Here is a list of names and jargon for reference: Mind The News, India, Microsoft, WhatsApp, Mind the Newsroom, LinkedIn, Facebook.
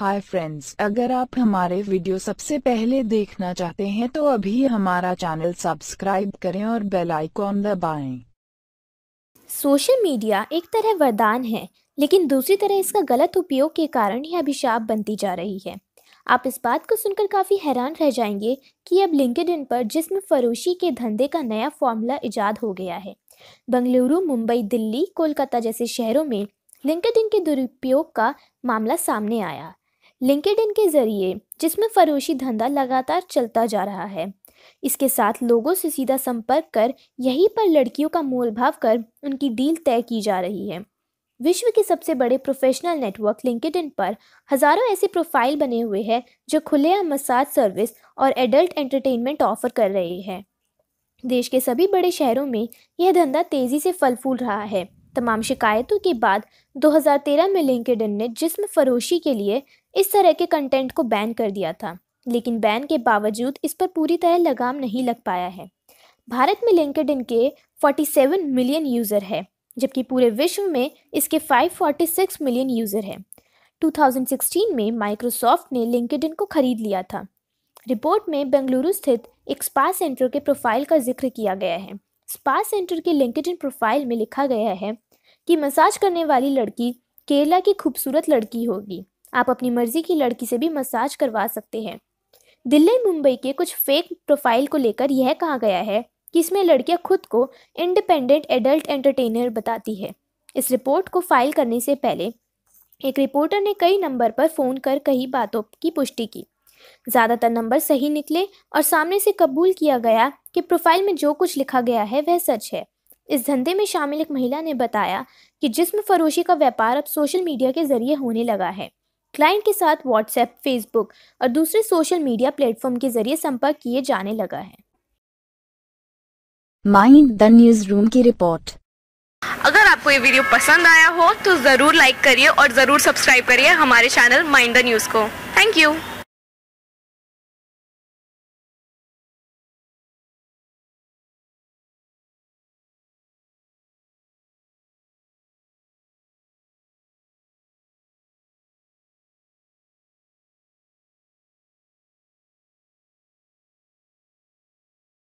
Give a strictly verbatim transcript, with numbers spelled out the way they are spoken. Hi friends, अगर आप हमारे वीडियो सबसे पहले देखना चाहते हैं तो अभी हमारा चैनल सब्सक्राइब करें और बेल आइकॉन दबाएं। सोशल मीडिया एक तरह वरदान है, लेकिन दूसरी तरह इसका गलत उपयोग के कारण यह अभिशाप बनती जा रही है। आप इस बात को सुनकर काफ़ी हैरान रह जाएंगे कि अब लिंक्डइन पर जिस्म फरोशी के धंधे का नया फॉर्मूला ईजाद हो गया है। बेंगलुरु, मुंबई, दिल्ली, कोलकाता जैसे शहरों में लिंक्डइन के दुरुपयोग का मामला सामने आया। लिंक्डइन के जरिए जिस्म फरोशी धंधा लगातार चलता जा रहा है। इसके साथ लोगों से सीधा संपर्क कर यहीं पर लड़कियों का मोलभाव कर उनकी डील तय की जा रही है। विश्व के सबसे बड़े प्रोफेशनल नेटवर्क लिंक्डइन पर हज़ारों ऐसे प्रोफाइल बने हुए हैं जो खुलेआम मसाज सर्विस और एडल्ट एंटरटेनमेंट ऑफर कर रहे हैं। देश के सभी बड़े शहरों में यह धंधा तेज़ी से फल फूल रहा है। तमाम शिकायतों के बाद दो हज़ार तेरह में लिंक्डइन ने जिस्म फरोशी के लिए इस तरह के कंटेंट को बैन कर दिया था, लेकिन बैन के बावजूद इस पर पूरी तरह लगाम नहीं लग पाया है। भारत में लिंक्डइन के सैंतालीस मिलियन यूज़र है, जबकि पूरे विश्व में इसके पाँच सौ छियालीस मिलियन यूज़र हैं। दो हज़ार सोलह में माइक्रोसॉफ्ट ने लिंक्डइन को खरीद लिया था। रिपोर्ट में बेंगलुरु स्थित एक स्पा सेंटर के प्रोफाइल का जिक्र किया गया है। स्पा सेंटर के लिंक्डइन प्रोफाइल में लिखा गया है कि मसाज करने वाली लड़की केरला की खूबसूरत लड़की होगी। आप अपनी मर्जी की लड़की से भी मसाज करवा सकते हैं। दिल्ली, मुंबई के कुछ फेक प्रोफाइल को लेकर यह कहा गया है कि इसमें लड़कियां खुद को इंडिपेंडेंट एडल्ट एंटरटेनर बताती है। इस रिपोर्ट को फाइल करने से पहले एक रिपोर्टर ने कई नंबर पर फ़ोन कर कई बातों की पुष्टि की। ज़्यादातर नंबर सही निकले और सामने से कबूल किया गया कि प्रोफाइल में जो कुछ लिखा गया है वह सच है। इस धंधे में शामिल एक महिला ने बताया कि जिस्म फरोशी का व्यापार अब सोशल मीडिया के जरिए होने लगा है। क्लाइंट के साथ व्हाट्सएप, फेसबुक और दूसरे सोशल मीडिया प्लेटफॉर्म के जरिए संपर्क किए जाने लगा है। माइंड द न्यूज रूम की रिपोर्ट। अगर आपको ये वीडियो पसंद आया हो तो जरूर लाइक करिए और जरूर सब्सक्राइब करिए हमारे चैनल माइंड द न्यूज को। Thank you.